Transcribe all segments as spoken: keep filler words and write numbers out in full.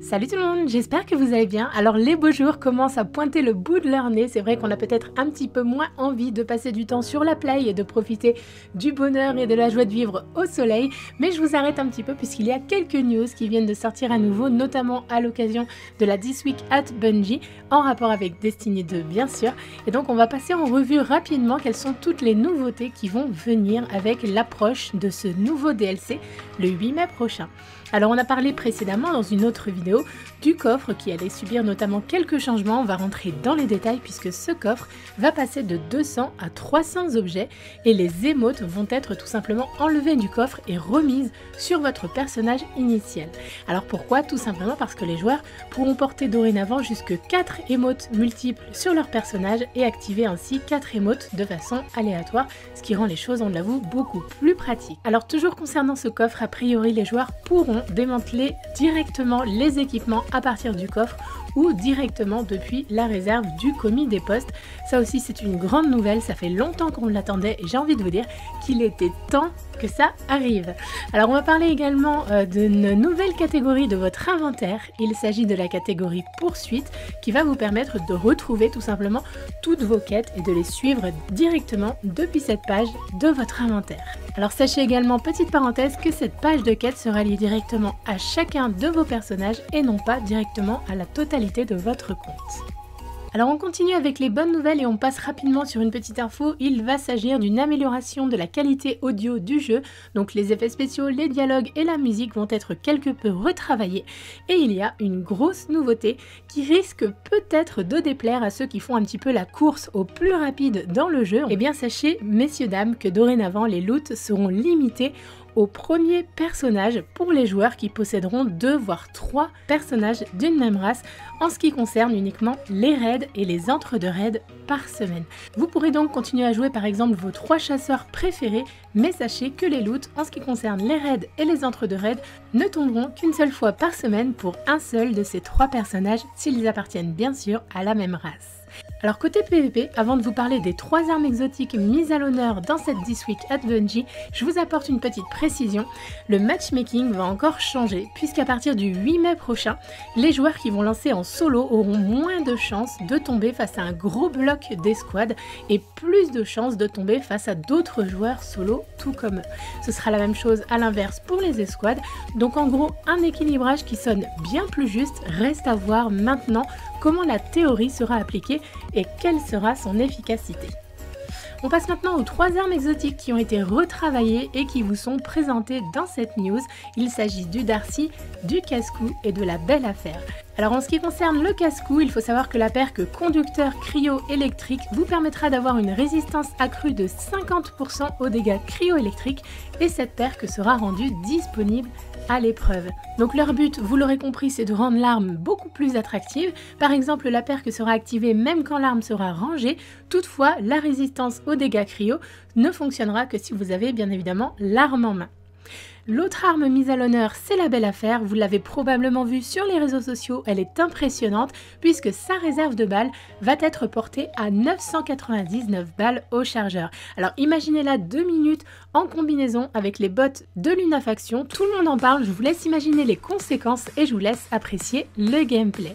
Salut tout le monde, j'espère que vous allez bien. Alors les beaux jours commencent à pointer le bout de leur nez, c'est vrai qu'on a peut-être un petit peu moins envie de passer du temps sur la plage et de profiter du bonheur et de la joie de vivre au soleil, mais je vous arrête un petit peu puisqu'il y a quelques news qui viennent de sortir à nouveau, notamment à l'occasion de la This Week at Bungie, en rapport avec Destiny deux bien sûr, et donc on va passer en revue rapidement quelles sont toutes les nouveautés qui vont venir avec l'approche de ce nouveau D L C le huit mai prochain. Alors on a parlé précédemment dans une autre vidéo du coffre qui allait subir notamment quelques changements, on va rentrer dans les détails puisque ce coffre va passer de deux cents à trois cents objets et les émotes vont être tout simplement enlevées du coffre et remises sur votre personnage initial. Alors pourquoi? Tout simplement parce que les joueurs pourront porter dorénavant jusque quatre émotes multiples sur leur personnage et activer ainsi quatre émotes de façon aléatoire, ce qui rend les choses, on l'avoue, beaucoup plus pratiques. Alors toujours concernant ce coffre, a priori les joueurs pourront démanteler directement les équipements à partir du coffre ou directement depuis la réserve du commis des postes. Ça aussi c'est une grande nouvelle, ça fait longtemps qu'on l'attendait et j'ai envie de vous dire qu'il était temps que ça arrive. Alors on va parler également euh, d'une nouvelle catégorie de votre inventaire, il s'agit de la catégorie poursuite qui va vous permettre de retrouver tout simplement toutes vos quêtes et de les suivre directement depuis cette page de votre inventaire. Alors sachez également, petite parenthèse, que cette page de quête sera liée directement à chacun de vos personnages et non pas directement à la totalité de votre compte. Alors on continue avec les bonnes nouvelles et on passe rapidement sur une petite info, il va s'agir d'une amélioration de la qualité audio du jeu, donc les effets spéciaux, les dialogues et la musique vont être quelque peu retravaillés et il y a une grosse nouveauté qui risque peut-être de déplaire à ceux qui font un petit peu la course au plus rapide dans le jeu. Eh bien sachez messieurs dames que dorénavant les loots seront limités au premier personnage pour les joueurs qui posséderont deux voire trois personnages d'une même race en ce qui concerne uniquement les raids et les entre deux raids par semaine. Vous pourrez donc continuer à jouer par exemple vos trois chasseurs préférés, mais sachez que les loots en ce qui concerne les raids et les entre deux raids ne tomberont qu'une seule fois par semaine pour un seul de ces trois personnages s'ils appartiennent bien sûr à la même race. Alors côté P V P, avant de vous parler des trois armes exotiques mises à l'honneur dans cette This Week at Bungie, je vous apporte une petite précision, le matchmaking va encore changer puisqu'à partir du huit mai prochain, les joueurs qui vont lancer en solo auront moins de chances de tomber face à un gros bloc d'escouade et plus de chances de tomber face à d'autres joueurs solo tout comme eux. Ce sera la même chose à l'inverse pour les escouades, donc en gros un équilibrage qui sonne bien plus juste, reste à voir maintenant comment la théorie sera appliquée et quelle sera son efficacité. On passe maintenant aux trois armes exotiques qui ont été retravaillées et qui vous sont présentées dans cette news. Il s'agit du Darcy, du Casse-Cou et de la Belle Affaire. Alors en ce qui concerne le Casse-Cou, il faut savoir que la perque conducteur cryo-électrique vous permettra d'avoir une résistance accrue de cinquante pour cent aux dégâts cryo-électriques et cette perque sera rendue disponible à l'épreuve. Donc leur but, vous l'aurez compris, c'est de rendre l'arme beaucoup plus attractive. Par exemple, la perque sera activée même quand l'arme sera rangée. Toutefois, la résistance aux dégâts cryo ne fonctionnera que si vous avez bien évidemment l'arme en main. L'autre arme mise à l'honneur, c'est la Belle Affaire, vous l'avez probablement vue sur les réseaux sociaux, elle est impressionnante puisque sa réserve de balles va être portée à neuf cent quatre-vingt-dix-neuf balles au chargeur. Alors imaginez-la deux minutes en combinaison avec les bots de l'Unafaction, tout le monde en parle, je vous laisse imaginer les conséquences et je vous laisse apprécier le gameplay.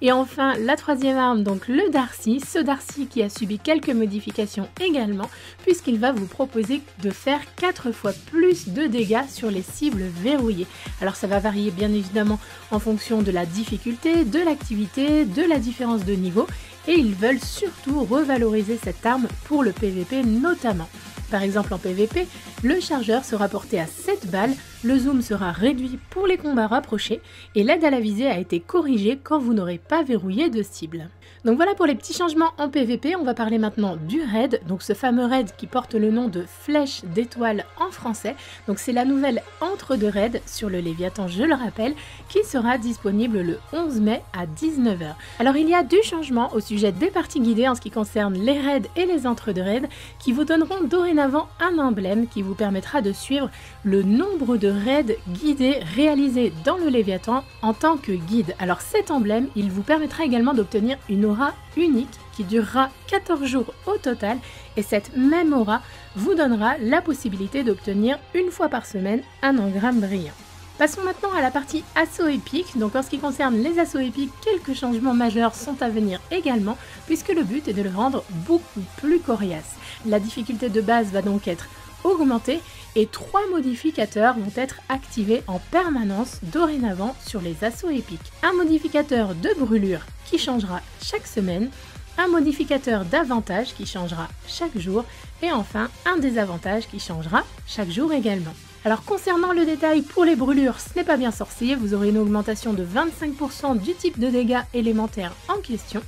Et enfin la troisième arme, donc le Darcy, ce Darcy qui a subi quelques modifications également puisqu'il va vous proposer de faire quatre fois plus de dégâts sur les cibles verrouillées. Alors ça va varier bien évidemment en fonction de la difficulté, de l'activité, de la différence de niveau et ils veulent surtout revaloriser cette arme pour le P V P notamment. Par exemple en P V P, le chargeur sera porté à sept balles, le zoom sera réduit pour les combats rapprochés et l'aide à la visée a été corrigée quand vous n'aurez pas verrouillé de cible. Donc voilà pour les petits changements en P V P, on va parler maintenant du raid, donc ce fameux raid qui porte le nom de flèche d'étoile en français, donc c'est la nouvelle entre deux raids sur le Léviathan, je le rappelle, qui sera disponible le onze mai à dix-neuf heures. Alors il y a du changement au sujet des parties guidées en ce qui concerne les raids et les entre deux raids qui vous donneront dorénavant un emblème qui vous permettra de suivre le nombre de raids guidés réalisés dans le Léviathan en tant que guide. Alors cet emblème, il vous permettra également d'obtenir une aura unique qui durera quatorze jours au total et cette même aura vous donnera la possibilité d'obtenir une fois par semaine un engramme brillant. Passons maintenant à la partie assaut épique. Donc en ce qui concerne les assauts épiques, quelques changements majeurs sont à venir également, puisque le but est de le rendre beaucoup plus coriace. La difficulté de base va donc être augmentée et trois modificateurs vont être activés en permanence dorénavant sur les assauts épiques. Un modificateur de brûlure qui changera chaque semaine, un modificateur d'avantage qui changera chaque jour et enfin un désavantage qui changera chaque jour également. Alors concernant le détail pour les brûlures, ce n'est pas bien sorcier, vous aurez une augmentation de vingt-cinq pour cent du type de dégâts élémentaires en question.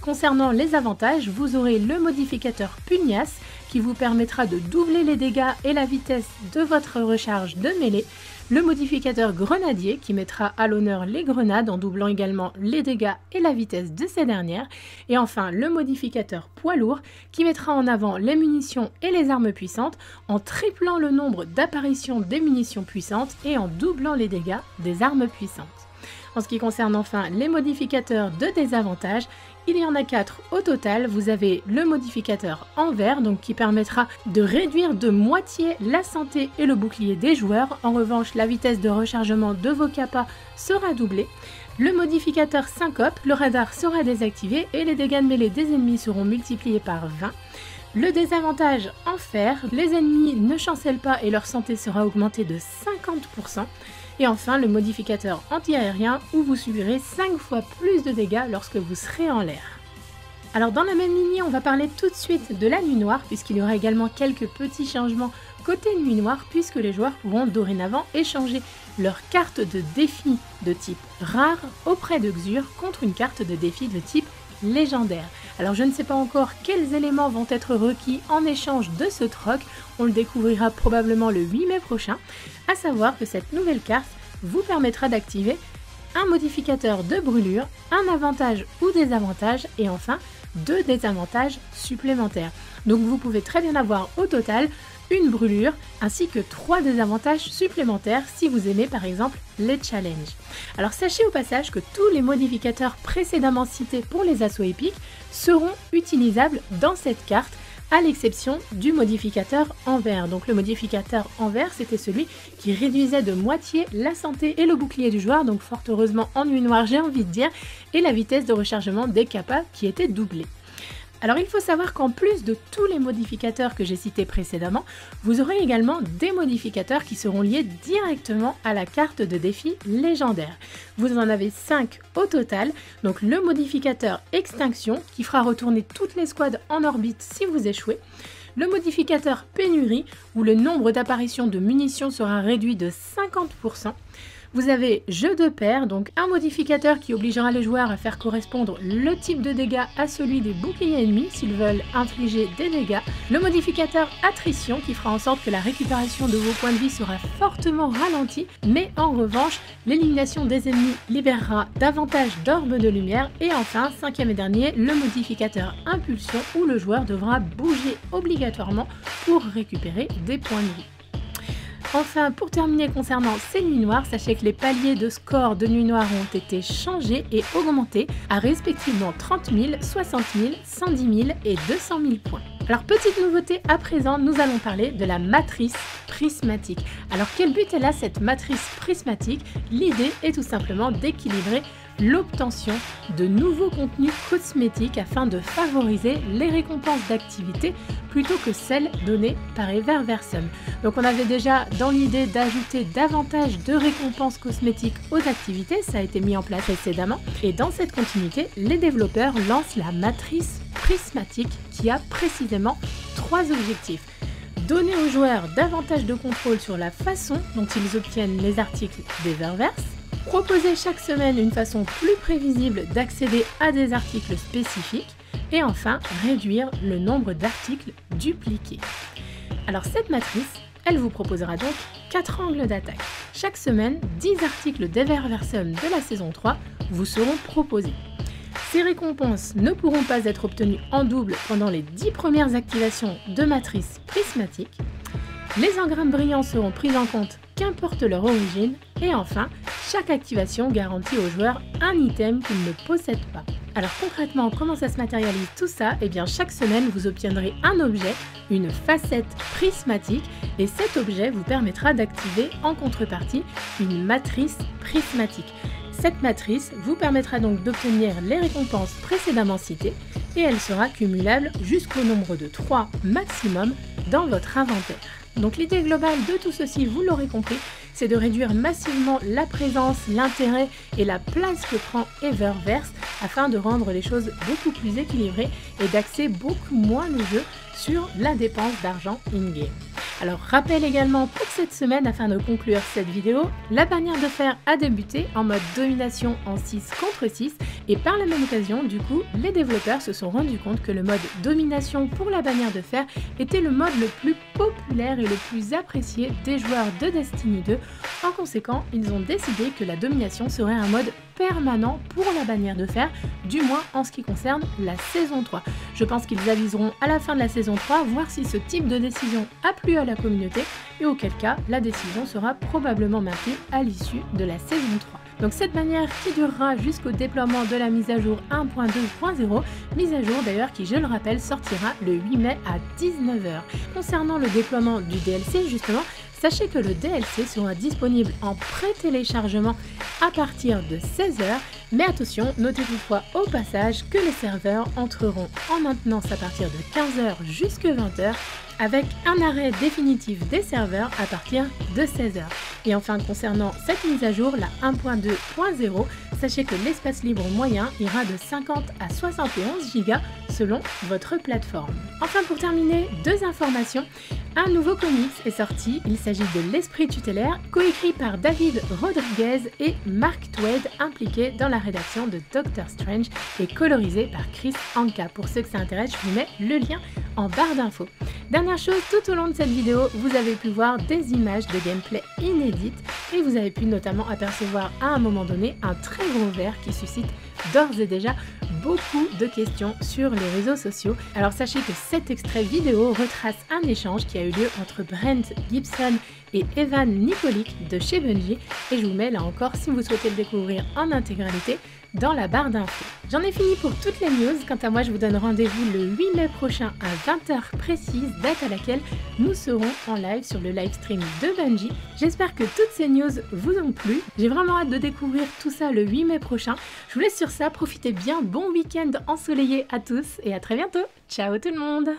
Concernant les avantages, vous aurez le modificateur pugnace qui vous permettra de doubler les dégâts et la vitesse de votre recharge de mêlée, le modificateur grenadier qui mettra à l'honneur les grenades en doublant également les dégâts et la vitesse de ces dernières, et enfin le modificateur poids lourd qui mettra en avant les munitions et les armes puissantes en triplant le nombre d'apparitions des munitions puissantes et en doublant les dégâts des armes puissantes. En ce qui concerne enfin les modificateurs de désavantage, il y en a quatre au total. Vous avez le modificateur envers, donc qui permettra de réduire de moitié la santé et le bouclier des joueurs. En revanche, la vitesse de rechargement de vos capas sera doublée. Le modificateur syncope, le radar sera désactivé et les dégâts de mêlée des ennemis seront multipliés par vingt. Le désavantage enfer, les ennemis ne chancellent pas et leur santé sera augmentée de cinquante pour cent. Et enfin le modificateur anti-aérien où vous subirez cinq fois plus de dégâts lorsque vous serez en l'air. Alors dans la même lignée, on va parler tout de suite de la nuit noire puisqu'il y aura également quelques petits changements côté nuit noire puisque les joueurs pourront dorénavant échanger leur carte de défi de type rare auprès de Xur contre une carte de défi de type légendaire. Alors je ne sais pas encore quels éléments vont être requis en échange de ce troc, on le découvrira probablement le huit mai prochain, à savoir que cette nouvelle carte vous permettra d'activer un modificateur de brûlure, un avantage ou désavantage et enfin deux désavantages supplémentaires. Donc vous pouvez très bien avoir au total une brûlure ainsi que trois désavantages supplémentaires si vous aimez par exemple les challenges. Alors sachez au passage que tous les modificateurs précédemment cités pour les assauts épiques seront utilisables dans cette carte à l'exception du modificateur envers. Donc le modificateur envers c'était celui qui réduisait de moitié la santé et le bouclier du joueur, donc fort heureusement en nuit noire j'ai envie de dire, et la vitesse de rechargement des capas qui était doublée. Alors il faut savoir qu'en plus de tous les modificateurs que j'ai cités précédemment, vous aurez également des modificateurs qui seront liés directement à la carte de défi légendaire. Vous en avez cinq au total, donc le modificateur extinction qui fera retourner toutes les squads en orbite si vous échouez, le modificateur pénurie où le nombre d'apparitions de munitions sera réduit de cinquante pour cent, vous avez jeu de paire, donc un modificateur qui obligera les joueurs à faire correspondre le type de dégâts à celui des boucliers ennemis s'ils veulent infliger des dégâts. Le modificateur attrition qui fera en sorte que la récupération de vos points de vie sera fortement ralentie, mais en revanche, l'élimination des ennemis libérera davantage d'orbes de lumière. Et enfin, cinquième et dernier, le modificateur impulsion où le joueur devra bouger obligatoirement pour récupérer des points de vie. Enfin, pour terminer concernant ces nuits noires, sachez que les paliers de score de nuit noire ont été changés et augmentés à respectivement trente mille, soixante mille, cent dix mille et deux cent mille points. Alors petite nouveauté à présent, nous allons parler de la matrice prismatique. Alors quel but est là cette matrice prismatique? L'idée est tout simplement d'équilibrer l'obtention de nouveaux contenus cosmétiques afin de favoriser les récompenses d'activité plutôt que celles données par Eververse. Donc on avait déjà dans l'idée d'ajouter davantage de récompenses cosmétiques aux activités, ça a été mis en place précédemment, et dans cette continuité, les développeurs lancent la matrice prismatique qui a précisément trois objectifs. Donner aux joueurs davantage de contrôle sur la façon dont ils obtiennent les articles d'Eververse, proposer chaque semaine une façon plus prévisible d'accéder à des articles spécifiques et enfin réduire le nombre d'articles dupliqués. Alors cette matrice, elle vous proposera donc quatre angles d'attaque. Chaque semaine, dix articles d'Eververse de la saison trois vous seront proposés. Ces récompenses ne pourront pas être obtenues en double pendant les dix premières activations de matrice prismatique. Les engrammes brillants seront pris en compte qu'importe leur origine et enfin, Chaque activation garantit au joueur un item qu'il ne possède pas. Alors concrètement, comment ça se matérialise tout ça? Eh bien chaque semaine, vous obtiendrez un objet, une facette prismatique, et cet objet vous permettra d'activer en contrepartie une matrice prismatique. Cette matrice vous permettra donc d'obtenir les récompenses précédemment citées, et elle sera cumulable jusqu'au nombre de trois maximum dans votre inventaire. Donc l'idée globale de tout ceci, vous l'aurez compris, c'est de réduire massivement la présence, l'intérêt et la place que prend Eververse afin de rendre les choses beaucoup plus équilibrées et d'axer beaucoup moins le jeu sur la dépense d'argent in-game. Alors rappel également pour cette semaine afin de conclure cette vidéo, la bannière de fer a débuté en mode domination en six contre six et par la même occasion du coup les développeurs se sont rendus compte que le mode domination pour la bannière de fer était le mode le plus populaire et le plus apprécié des joueurs de Destiny deux. En conséquent, ils ont décidé que la domination serait un mode permanent pour la bannière de fer, du moins en ce qui concerne la saison trois. Je pense qu'ils aviseront à la fin de la saison trois, voir si ce type de décision a plu à la communauté et auquel cas la décision sera probablement maintenue à l'issue de la saison trois. Donc cette bannière qui durera jusqu'au déploiement de la mise à jour un point deux point zéro, mise à jour d'ailleurs qui, je le rappelle, sortira le huit mai à dix-neuf heures. Concernant le déploiement du D L C justement, sachez que le D L C sera disponible en pré-téléchargement à partir de seize heures, mais attention, notez toutefois au passage que les serveurs entreront en maintenance à partir de quinze heures jusqu'à vingt heures, avec un arrêt définitif des serveurs à partir de seize heures. Et enfin, concernant cette mise à jour, la un point deux point zéro, sachez que l'espace libre moyen ira de cinquante à soixante et onze gigas selon votre plateforme. Enfin, pour terminer, deux informations. Un nouveau comics est sorti, il s'agit de L'Esprit tutélaire, coécrit par David Rodriguez et Mark Tweed, impliqué dans la rédaction de Doctor Strange et colorisé par Chris Anka. Pour ceux que ça intéresse, je vous mets le lien en barre d'infos. Dernière chose, tout au long de cette vidéo, vous avez pu voir des images de gameplay inédites et vous avez pu notamment apercevoir à un moment donné un très gros verre qui suscite d'ores et déjà beaucoup de questions sur les réseaux sociaux. Alors sachez que cet extrait vidéo retrace un échange qui a eu lieu entre Brent Gibson et Evan Nicolique de chez Bungie et je vous mets là encore, si vous souhaitez le découvrir en intégralité, dans la barre d'infos. J'en ai fini pour toutes les news, quant à moi je vous donne rendez-vous le huit mai prochain à vingt heures précise, date à laquelle nous serons en live sur le live stream de Bungie. J'espère que toutes ces news vous ont plu, j'ai vraiment hâte de découvrir tout ça le huit mai prochain. Je vous laisse sur ça, profitez bien, bon week-end ensoleillé à tous et à très bientôt. Ciao tout le monde!